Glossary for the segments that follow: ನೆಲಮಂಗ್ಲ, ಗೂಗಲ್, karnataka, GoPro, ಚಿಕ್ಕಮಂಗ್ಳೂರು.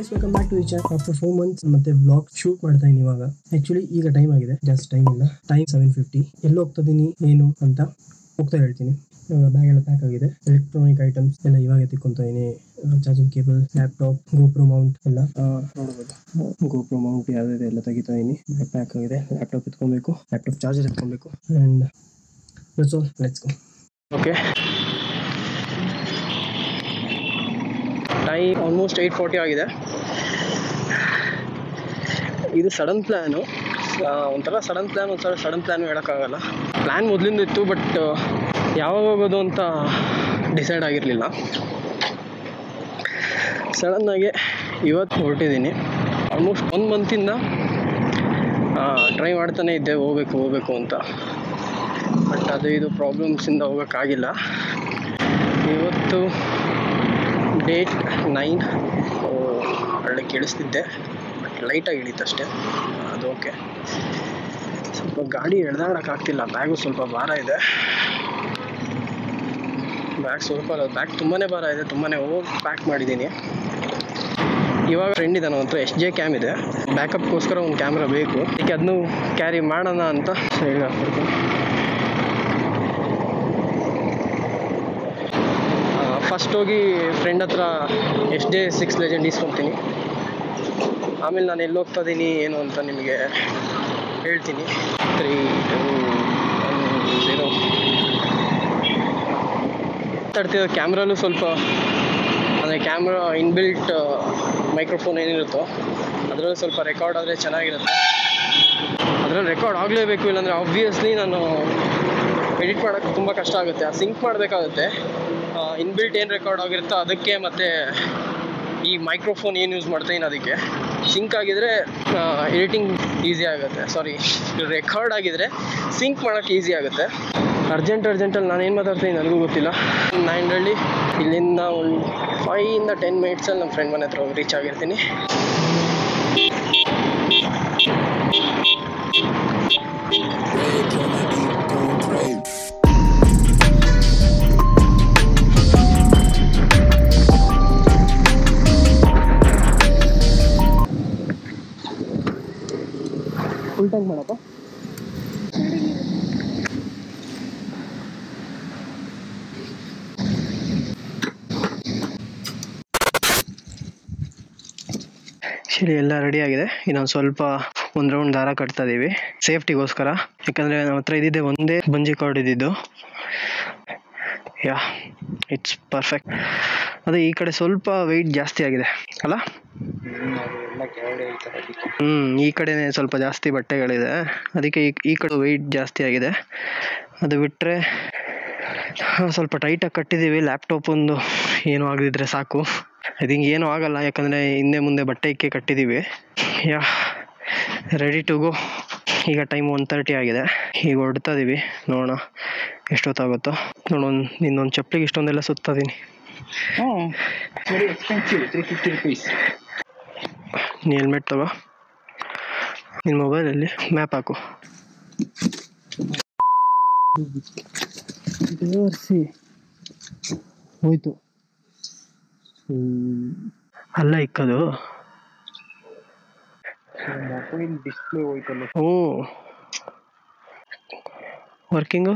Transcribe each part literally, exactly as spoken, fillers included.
guys, welcome back to the channel. After four months, matte vlog shoot ಮಾಡ್ತಾ ಇದೀನಿ ಇವಾಗ. Actually ಈಗ time ಆಗಿದೆ, just time ಇಲ್ಲ. Time seven fifty. ಎಲ್ಲೋ ಹೋಗ್ತಿದೀನಿ ಏನು ಅಂತ ಹೋಗ್ತಾ ಹೇಳ್ತೀನಿ. ಬ್ಯಾಗ್ ಎಲ್ಲ ಪ್ಯಾಕ್ ಆಗಿದೆ. ಎಲೆಕ್ಟ್ರಾನಿಕ್ ಐಟಮ್ಸ್ ಎಲ್ಲ ಇವಾಗ ತೆಕ್ಕೊಂತಾ ಇದೀನಿ. Charging cable, laptop, GoPro mount ಎಲ್ಲ ನೋಡಬಹುದು. GoPro ಮೌಂಟ್ ಯಾವ್ದು ಎಲ್ಲ ತೆಗಿತಾ ಇದೀನಿ. ಬ್ಯಾಗ್ ಪ್ಯಾಕ್ ಆಗಿದೆ. ಲ್ಯಾಪ್ಟಾಪ್ ಎತ್ಕೊಬೇಕು, ಲ್ಯಾಪ್ಟಾಪ್ ಚಾರ್ಜರ್ ಎತ್ಕೊಬೇಕು. And that's all. Let's go. Okay. Time almost eight forty ಆಗಿದೆ. ಇದು ಸಡನ್ ಪ್ಲ್ಯಾನು, ಒಂಥರ ಸಡನ್ ಪ್ಲ್ಯಾನ್ ಒಂಥರ ಸಡನ್ ಪ್ಲ್ಯಾನು ಹೇಳೋಕ್ಕಾಗಲ್ಲ. ಪ್ಲ್ಯಾನ್ ಮೊದಲಿಂದ ಇತ್ತು, ಬಟ್ ಯಾವಾಗ ಹೋಗೋದು ಅಂತ ಡಿಸೈಡ್ ಆಗಿರಲಿಲ್ಲ. ಸಡನ್ನಾಗಿ ಇವತ್ತು ಹೊರಟಿದ್ದೀನಿ. ಆಲ್ಮೋಸ್ಟ್ ಒಂದು ಮಂತಿಂದ ಟ್ರೈ ಮಾಡ್ತಾನೆ ಇದ್ದೆ ಹೋಗ್ಬೇಕು ಹೋಗಬೇಕು ಅಂತ, ಬಟ್ ಅದು ಇದು ಪ್ರಾಬ್ಲಮ್ಸಿಂದ ಹೋಗೋಕ್ಕಾಗಿಲ್ಲ. ಇವತ್ತು ಡೇಟ್ ನೈನ್, ಒಳ್ಳೆ ಕೇಳಿಸ್ತಿದ್ದೆ, ಬಟ್ ಲೈಟಾಗಿ ಇಳಿತು ಅಷ್ಟೇ. ಅದು ಓಕೆ. ಸ್ವಲ್ಪ ಗಾಡಿ ಎಳ್ದಾಡೋಕ್ಕಾಗ್ತಿಲ್ಲ, ಬ್ಯಾಗು ಸ್ವಲ್ಪ ಭಾರ ಇದೆ. ಬ್ಯಾಗ್ ಸ್ವಲ್ಪ ಬ್ಯಾಗ್ ತುಂಬಾ ಭಾರ ಇದೆ, ತುಂಬಾ ಓವರ್ ಪ್ಯಾಕ್ ಮಾಡಿದ್ದೀನಿ. ಇವಾಗ ಫ್ರೆಂಡ್ ಇದೆ ನನ್ನ ಹತ್ರ, ಎಸ್ ಜೆ ಕ್ಯಾಮ್ ಇದೆ. ಬ್ಯಾಕಪ್ಗೋಸ್ಕರ ಒಂದು ಕ್ಯಾಮ್ರಾ ಬೇಕು, ಅದಕ್ಕೆ ಅದನ್ನು ಕ್ಯಾರಿ ಮಾಡೋಣ ಅಂತ ಹೇಳಿ ಹಾಕ್ಬಿಡ್ತೀನಿ. ಫಸ್ಟ್ ಹೋಗಿ ಫ್ರೆಂಡ್ ಹತ್ರ ಎಸ್ ಜೆ ಸಿಕ್ಸ್ ಲೆಜೆಂಡ್ ಇಸ್ಕೊತೀನಿ. ಆಮೇಲೆ ನಾನು ಎಲ್ಲಿ ಹೋಗ್ತಾ ಇದ್ದೀನಿ ಏನು ಅಂತ ನಿಮಗೆ ಹೇಳ್ತೀನಿ. ತ್ರೀ ಟೂ ಝೀರೋ ಮಾತಾಡ್ತಿದ್ದ ಕ್ಯಾಮ್ರಲ್ಲೂ ಸ್ವಲ್ಪ ಅಂದರೆ ಕ್ಯಾಮ್ರಾ ಇನ್ಬಿಲ್ಟ್ ಮೈಕ್ರೋಫೋನ್ ಏನಿರುತ್ತೋ ಅದರಲ್ಲೂ ಸ್ವಲ್ಪ ರೆಕಾರ್ಡ್ ಆದರೆ ಚೆನ್ನಾಗಿರುತ್ತೆ. ಅದರಲ್ಲಿ ರೆಕಾರ್ಡ್ ಆಗಲೇಬೇಕು, ಇಲ್ಲಾಂದರೆ ಆಬ್ವಿಯಸ್ಲಿ ನಾನು ಎಡಿಟ್ ಮಾಡೋಕ್ಕೆ ತುಂಬ ಕಷ್ಟ ಆಗುತ್ತೆ. ಆ ಸಿಂಕ್ ಮಾಡಬೇಕಾಗುತ್ತೆ. ಇನ್ಬಿಲ್ಟ್ ಏನು ರೆಕಾರ್ಡ್ ಆಗಿರುತ್ತೋ ಅದಕ್ಕೆ, ಮತ್ತು ಈ ಮೈಕ್ರೋಫೋನ್ ಏನು ಯೂಸ್ ಮಾಡ್ತೀನಿ ಅದಕ್ಕೆ ಸಿಂಕ್ ಆಗಿದರೆ ಎಡಿಟಿಂಗ್ ಈಸಿ ಆಗುತ್ತೆ. ಸಾರಿ, ರೆಕಾರ್ಡ್ ಆಗಿದರೆ ಸಿಂಕ್ ಮಾಡೋಕ್ಕೆ ಈಸಿ ಆಗುತ್ತೆ. ಅರ್ಜೆಂಟ್ ಅರ್ಜೆಂಟಲ್ಲಿ ನಾನೇನು ಮಾತಾಡ್ತೀನಿ ನನಗೂ ಗೊತ್ತಿಲ್ಲ. ನೈನ್ರಲ್ಲಿ ಇಲ್ಲಿಂದ ಒಂದು ಫೈವಿಂದ ಟೆನ್ ಮಿನಿಟ್ಸಲ್ಲಿ ನಮ್ಮ ಫ್ರೆಂಡ್ ಮನೆ ಹತ್ರ ಹೋಗಿ ರೀಚ್ ಆಗಿರ್ತೀನಿ. ಫುಲ್ ಟ್ಯಾಂಕ್ ಮಾಡಪ್ಪ. ಸರಿ, ಎಲ್ಲ ರೆಡಿ ಆಗಿದೆ. ಇನ್ನೊಂದು ಸ್ವಲ್ಪ ಒಂದು ರೌಂಡ್ ದಾರ ಕಟ್ತಾ ಇದೀವಿ ಸೇಫ್ಟಿಗೋಸ್ಕರ, ಯಾಕಂದರೆ ನಮ್ಮ ಹತ್ರ ಇದ್ದಿದ್ದೆ ಒಂದೇ ಬಂಜಿ ಕಾರ್ಡ್ ಇದ್ದಿದ್ದು. Yeah, it's perfect. ಅದೇ ಈ ಕಡೆ ಸ್ವಲ್ಪ ವೆಯ್ಟ್ ಜಾಸ್ತಿ ಆಗಿದೆ ಅಲ್ಲ. ಹ್ಮ್, ಈ ಕಡೆನೆ ಸ್ವಲ್ಪ ಜಾಸ್ತಿ ಬಟ್ಟೆಗಳಿದೆ, ಅದಕ್ಕೆ ಈ ಕಡೆ ವೆಯ್ಟ್ ಜಾಸ್ತಿ ಆಗಿದೆ. ಅದು ಬಿಟ್ರೆ ಸ್ವಲ್ಪ ಟೈಟಾಗಿ ಕಟ್ಟಿದ್ದೀವಿ. ಲ್ಯಾಪ್ಟಾಪ್ ಒಂದು ಏನೂ ಆಗದಿದ್ರೆ ಸಾಕು. ಐ ಥಿಂಕ್ ಏನೂ ಆಗಲ್ಲ, ಯಾಕಂದರೆ ಹಿಂದೆ ಮುಂದೆ ಬಟ್ಟೆ ಇಕ್ಕಿ ಕಟ್ಟಿದ್ದೀವಿ. Yeah, ready to go. ಈಗ ಟೈಮ್ ಒನ್ ತರ್ಟಿ ಆಗಿದೆ. ಈಗ ಹೊಡ್ತಾ ಇದೀವಿ, ನೋಡೋಣ ಎಷ್ಟೊತ್ತಾಗುತ್ತೋ. ನೋಡೋಣ, ಇನ್ನೊಂದು ಚಪ್ಪಲಿಗೆ ಇಷ್ಟೊಂದೆಲ್ಲ ಸುತ್ತದೀನಿ. ನೀ ಹೆಲ್ಮೆಟ್ ತಗೋ, ನಿನ್ನ ಮೊಬೈಲಲ್ಲಿ ಮ್ಯಾಪ್ ಹಾಕು. ಹೋಯ್ತು ಅಲ್ಲ ಇಕ್ಕದು. ಮೊಬೈಲ್ ಡಿಸ್ಪ್ಲೇ ಹೋಯ್ತಲ್ಲ. ಓ, ವರ್ಕಿಂಗು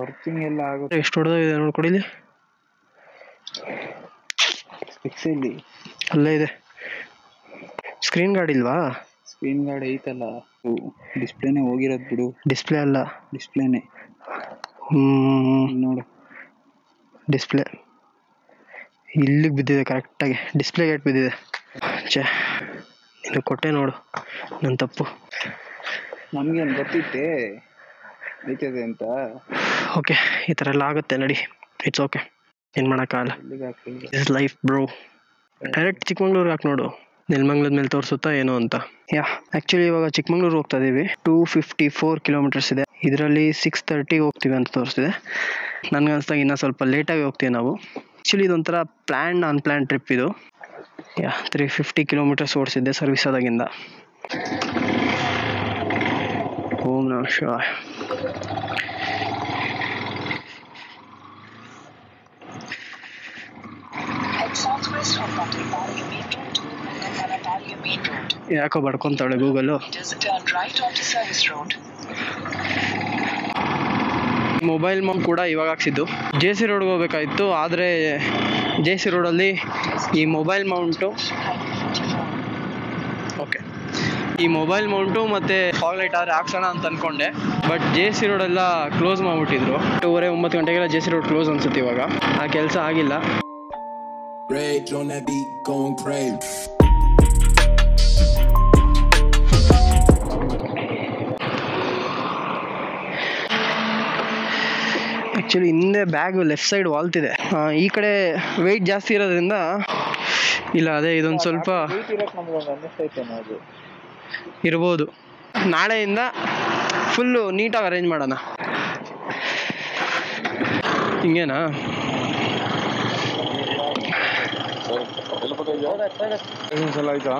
ವರ್ಕಿಂಗ್ ಎಲ್ಲ ಆಗುತ್ತೆ. ಎಷ್ಟು ಹೊಡೆದಿದೆ ನೋಡ್ಕೊಡಿಲಿ. ಅಲ್ಲೇ ಇದೆ. ಸ್ಕ್ರೀನ್ ಗಾರ್ಡ್ ಇಲ್ವಾ? ಸ್ಕ್ರೀನ್ ಗಾರ್ಡ್ ಐತಲ್ಲ. ಡಿಸ್ಪ್ಲೇನೆ ಹೋಗಿರೋದು ಬಿಡು. ಡಿಸ್ಪ್ಲೇ ಅಲ್ಲ, ಡಿಸ್ಪ್ಲೇನೆ ನೋಡು. ಡಿಸ್ಪ್ಲೇ ಇಲ್ಲಿಗೆ ಬಿದ್ದಿದೆ, ಕರೆಕ್ಟಾಗಿ ಡಿಸ್ಪ್ಲೇ ಗೇಟ್ ಬಿದ್ದಿದೆ. ಚೆ, ಇದು ಕೊಟ್ಟೆ ನೋಡು, ನನ್ನ ತಪ್ಪು. ನಮಗೇನು ಗೊತ್ತಿತ್ತೆ ಐತದೆ ಅಂತ. ಓಕೆ, ಈ ಥರ ಎಲ್ಲ ಆಗುತ್ತೆ, ನಡಿ. ಇಟ್ಸ್ ಓಕೆ, ಏನು ಮಾಡೋಕ್ಕಾಗಲ್ಲ. Is life bro. ಡೈರೆಕ್ಟ್ ಚಿಕ್ಕಮಂಗ್ಳೂರ್ಗೆ ಹಾಕಿ ನೋಡು, ನೆಲಮಂಗ್ಲದ ಮೇಲೆ ತೋರಿಸುತ್ತಾ ಏನೋ ಅಂತ. ಯಾ, ಆ್ಯಕ್ಚುಲಿ ಇವಾಗ ಚಿಕ್ಕಮಂಗ್ಳೂರು ಹೋಗ್ತಾ ಇದ್ದೀವಿ. ಟೂ ಫಿಫ್ಟಿ ಫೋರ್ ಕಿಲೋಮೀಟರ್ಸ್ ಇದೆ. ಇದರಲ್ಲಿ ಸಿಕ್ಸ್ ತರ್ಟಿಗೆ ಹೋಗ್ತೀವಿ ಅಂತ ತೋರಿಸ್ತಿದೆ. ನನಗನ್ಸ್ದಾಗ ಇನ್ನೂ ಸ್ವಲ್ಪ ಲೇಟಾಗಿ ಹೋಗ್ತೀವಿ ನಾವು. ಆ್ಯಕ್ಚುಲಿ ಇದೊಂಥರ ಪ್ಲ್ಯಾನ್ ಅನ್ಪ್ಲ್ಯಾನ್ ಟ್ರಿಪ್ ಇದು. ಯಾ, ತ್ರೀ ಫಿಫ್ಟಿ ಕಿಲೋಮೀಟರ್ಸ್ ಓಡಿಸಿದ್ದೆ ಸರ್ವಿಸ್ ಆದಾಗಿಂದ. ಓಂ ನಮಃ ಶಿವಾಯ. main road. ಯಾಕೋ ಬಡ್ಕೊಂತಾಳೆ ಗೂಗಲ್. Just turn right onto service road. Mobile ಮಾಮ್ ಕೂಡ ಇವಾಗ ಹಾಕ್ಸಿದ್ದು. ಜೆ ಸಿ ರೋಡ್ಗೆ ಹೋಗ್ಬೇಕಾಯಿತು, ಆದರೆ ಜೆ ಸಿ ರೋಡಲ್ಲಿ ಈ ಮೊಬೈಲ್ ಮೌಂಟು ಓಕೆ ಈ ಮೊಬೈಲ್ ಮೌಂಟು ಮತ್ತು ಫಾಗ್ ಲೈಟ್ ಆದರೆ ಹಾಕ್ಸೋಣ ಅಂತ ಅಂದ್ಕೊಂಡೆ. ಬಟ್ ಜೆ ಸಿ ರೋಡೆಲ್ಲ ಕ್ಲೋಸ್ ಮಾಡಿಬಿಟ್ಟಿದ್ರು. ಎಂಟೂವರೆ ಒಂಬತ್ತು ಗಂಟೆಗೆಲ್ಲ ಜೆ ಸಿ ರೋಡ್ ಕ್ಲೋಸ್ ಅನ್ಸುತ್ತೆ ಇವಾಗ, ಆ ಕೆಲಸ ಆಗಿಲ್ಲ. ಆ್ಯಕ್ಚುಲಿ ಹಿಂದೆ ಬ್ಯಾಗ್ ಲೆಫ್ಟ್ ಸೈಡ್ ವಾಲ್ತಿದೆ, ಈ ಕಡೆ ವೆಯ್ಟ್ ಜಾಸ್ತಿ ಇರೋದ್ರಿಂದ ಇಲ್ಲ. ಅದೇ ಇದೊಂದು ಸ್ವಲ್ಪ ಇರ್ಬೋದು. ನಾಳೆಯಿಂದ ಫುಲ್ಲು ನೀಟಾಗಿ ಅರೇಂಜ್ ಮಾಡೋಣ. ಹಿಂಗೇನಾ ಸಲ ಆಯ್ತಾ?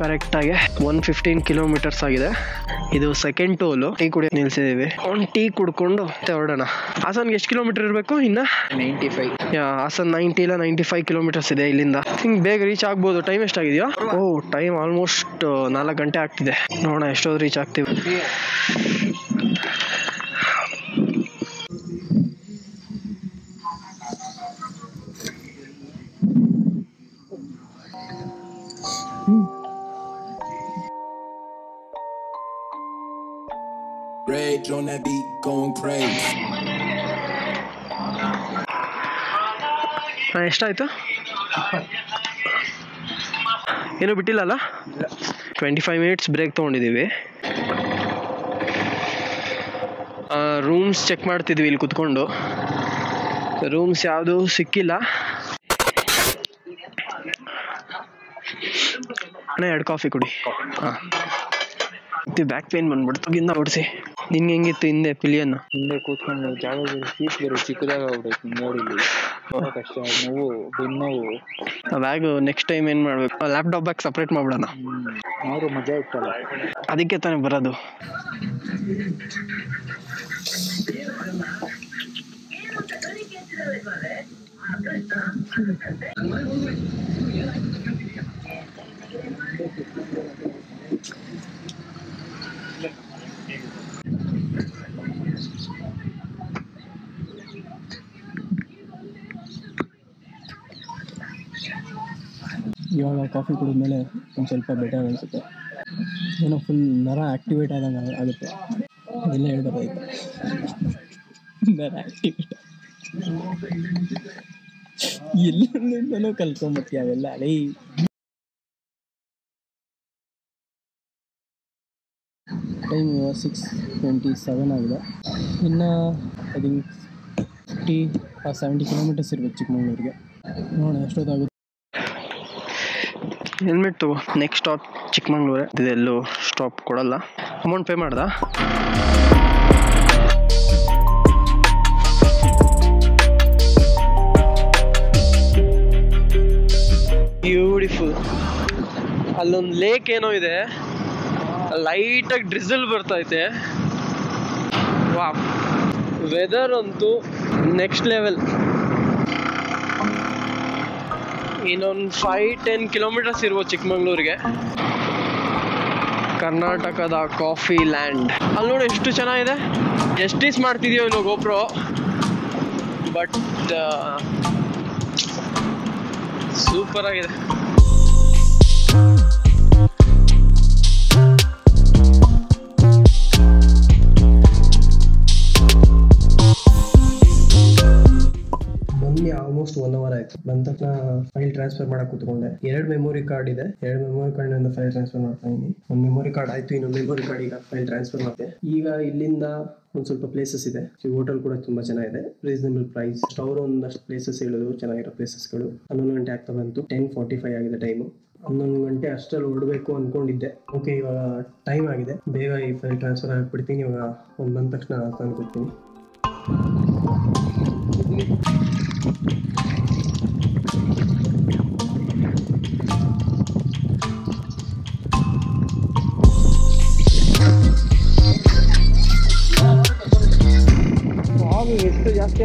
ಕರೆಕ್ಟಾಗಿ ಒನ್ ಫಿಫ್ಟೀನ್ ಕಿಲೋಮೀಟರ್ಸ್ ಆಗಿದೆ. ಇದು ಸೆಕೆಂಡ್ ಟೋಲು. ಟೀ ಕುಡಿಯೋದು ನಿಲ್ಸಿದ್ದೀವಿ, ಒಂದು ಟೀ ಕುಡ್ಕೊಂಡು ಹೊರಡೋಣ. ಹಾಸನ್ಗೆ ಎಷ್ಟು ಕಿಲೋಮೀಟರ್ ಇರಬೇಕು ಇನ್ನು? ನೈಂಟಿ ಫೈವ್ ಹಾಸನ್ ನೈಂಟಿ ಇಲ್ಲ ನೈಂಟಿ ಫೈವ್ ಕಿಲೋಮೀಟರ್ಸ್ ಇದೆ ಇಲ್ಲಿಂದ. ಹಿಂಗೆ ಬೇಗ ರೀಚ್ ಆಗ್ಬೋದು. ಟೈಮ್ ಎಷ್ಟಾಗಿದೆಯಾ? ಓ ಟೈಮ್ ಆಲ್ಮೋಸ್ಟ್ ನಾಲ್ಕು ಗಂಟೆ ಆಗ್ತಿದೆ. ನೋಡೋಣ ಎಷ್ಟೊಂದು ರೀಚ್ ಆಗ್ತೀವಿ. On that beat going crazy. ಆ ಎಷ್ಟಾಯ್ತು? ಏನೂ ಬಿಟ್ಟಿಲ್ಲ ಅಲ್ಲ? ಟ್ವೆಂಟಿ ಫೈವ್ ಮಿನಿಟ್ಸ್ ಬ್ರೇಕ್ ತೊಗೊಂಡಿದ್ದೀವಿ. ರೂಮ್ಸ್ ಚೆಕ್ ಮಾಡ್ತಿದ್ವಿ ಇಲ್ಲಿ ಕುತ್ಕೊಂಡು. ರೂಮ್ಸ್ ಯಾವುದು ಸಿಕ್ಕಿಲ್ಲ. ಅಣ್ಣ ಎರಡು ಕಾಫಿ ಕುಡಿ. ಹಾಂ ಬ್ಯಾಕ್ ಪೇನ್ ಬಂದ್ಬಿಡ್ತು. ಗಿನ್ನ ಓಡಿಸಿ. ನಿನ್ಗೆ ಹೆಂಗಿತ್ತು ಹಿಂದೆ ಪಿಲಿಯನ್? ಹಿಂದೆ ಕೂತ್ಕೊಂಡು ಜಾಗ ಸೀಟ್ ಬರೋ ಚಿಕ್ಕದಾಗ ಆಗ್ಬಿಡೈತಿ ನೋಡಿ. ಕಷ್ಟ ನೋವು, ಬೆನ್ನೋವು. ಬ್ಯಾಗು ನೆಕ್ಸ್ಟ್ ಟೈಮ್ ಏನು ಮಾಡಬೇಕು? ಲ್ಯಾಪ್ಟಾಪ್ ಬ್ಯಾಗ್ ಸಪ್ರೇಟ್ ಮಾಡ್ಬಿಡೋಣ. ಅವರು ಮಜಾ ಇತ್ತಲ್ಲ, ಅದಕ್ಕೆ ತಾನೇ ಬರೋದು. ಇವಾಗ ಕಾಫಿ ಕುಡಿದ್ಮೇಲೆ ಒಂದು ಸ್ವಲ್ಪ ಬೆಟರ್ ಅನಿಸುತ್ತೆ. ಏನೋ ಫುಲ್ ನರ ಆ್ಯಕ್ಟಿವೇಟ್ ಆದಂಗೆ ಆಗುತ್ತೆ. ಅದೆಲ್ಲ ಹೇಳ್ಬೇಕಾಯ್ತು, ನರ ಆ್ಯಕ್ಟಿವೇಟ್. ಎಲ್ಲೆಲ್ಲಿಂದಲೂ ಕಲ್ತ್ಕೊಂಬತ್ತೀವಿ ಅವೆಲ್ಲ. ಅದೇ ಟೈಮ್ ಇವಾಗ ಸಿಕ್ಸ್ ಟ್ವೆಂಟಿ ಸೆವೆನ್ ಆಗಿದೆ. ಇನ್ನು I think fifty uh seventy kilometres ಇರಬೇಕು ಚಿಕ್ಕಮಗಳೂರಿಗೆ. ನೋಡೋಣ ಎಷ್ಟೊತ್ತಾಗುತ್ತೆ. ಹೆಲ್ಮೆಟ್ ತಗೋ. ನೆಕ್ಸ್ಟ್ ಸ್ಟಾಪ್ ಚಿಕ್ಕಮಂಗ್ಳೂರೇ. ಇದೆಲ್ಲೂ ಸ್ಟಾಪ್ ಕೊಡಲ್ಲ. ಅಮೌಂಟ್ ಪೇ ಮಾಡ್ದ? ಬ್ಯೂಟಿಫುಲ್. ಅಲ್ಲೊಂದು ಲೇಕ್ ಏನೋ ಇದೆ, ಲೈಟಾಗಿ ಡ್ರಿಸಲ್ ಬರ್ತೈತೆ. ವಾ, ವೆದರ್ ಅಂತೂ ನೆಕ್ಸ್ಟ್ ಲೆವೆಲ್. ಇನ್ನೊಂದು ಫೈವ್ ಟೆನ್ ಕಿಲೋಮೀಟರ್ಸ್ ಇರ್ಬೋದು ಚಿಕ್ಕಮಂಗ್ಳೂರಿಗೆ. ಕರ್ನಾಟಕದ ಕಾಫಿ ಲ್ಯಾಂಡ್. ಅಲ್ಲಿ ನೋಡಿ ಎಷ್ಟು ಚೆನ್ನಾಗಿದೆ. ಜಸ್ಟಿಸ್ ಮಾಡ್ತಿದ್ಯೋ ಇನ್ನು ಗೋಪ್ರೋ, ಬಟ್ ಸೂಪರ್ ಆಗಿದೆ. ಆಲ್ಮೋಸ್ಟ್ ಒನ್ ಅವರ್ ಆಯ್ತು. ಬಂದ ತಕ್ಷಣ ಫೈಲ್ ಟ್ರಾನ್ಸ್ಫರ್ ಮಾಡಕ್ ಕೂತ್ಕೊಂಡೆ. ಎರಡು ಮೆಮೊರಿ ಕಾರ್ಡ್ ಇದೆ, ಎರಡು ಮೆಮೊರಿ ಕಾರ್ಡ್ ನಿಂದ ಫೈಲ್ ಟ್ರಾನ್ಸ್ಫರ್ ಮಾಡ್ತಾ ಇದೀನಿ. ಒಂದು ಮೆಮೊರಿ ಕಾರ್ಡ್ ಆಯ್ತು, ಇನ್ನೊಂದು ಮೆಮೊರಿ ಕಾರ್ಡ್ ಈಗ ಫೈಲ್ ಟ್ರಾನ್ಸ್ಫರ್ ಮಾಡ್ತೇನೆ. ಈಗ ಇಲ್ಲಿಂದ ಒಂದು ಸ್ವಲ್ಪ ಪ್ಲೇಸಸ್ ಇದೆ. ಹೋಟೆಲ್ ಕೂಡ ತುಂಬಾ ಚೆನ್ನಾಗಿದೆ, ರೀಸನಬಲ್ ಪ್ರೈಸ್. ಅವರು ಒಂದಷ್ಟು ಪ್ಲೇಸಸ್ ಹೇಳಿದ್ರು, ಚೆನ್ನಾಗಿರೋ ಪ್ಲೇಸಸ್ಗಳು. ಹನ್ನೊಂದು ಗಂಟೆ ಆಗ್ತಾ ಬಂತು. ಟೆನ್ ಫಾರ್ಟಿ ಫೈವ್ ಆಗಿದೆ ಟೈಮು. ಹನ್ನೊಂದು ಗಂಟೆ ಅಷ್ಟಲ್ಲಿ ಹೊರಡಬೇಕು ಅಂದ್ಕೊಂಡಿದ್ದೆ. ಓಕೆ, ಇವಾಗ ಟೈಮ್ ಆಗಿದೆ, ಬೇಗ ಈ ಫೈಲ್ ಟ್ರಾನ್ಸ್ಫರ್ ಆಗಿಬಿಡ್ತೀನಿ. ಇವಾಗ ಒಂದು ಬಂದ ತಕ್ಷಣ ತಂದು ಕೊಡ್ತೀನಿ. ಜಾಸ್ತಿ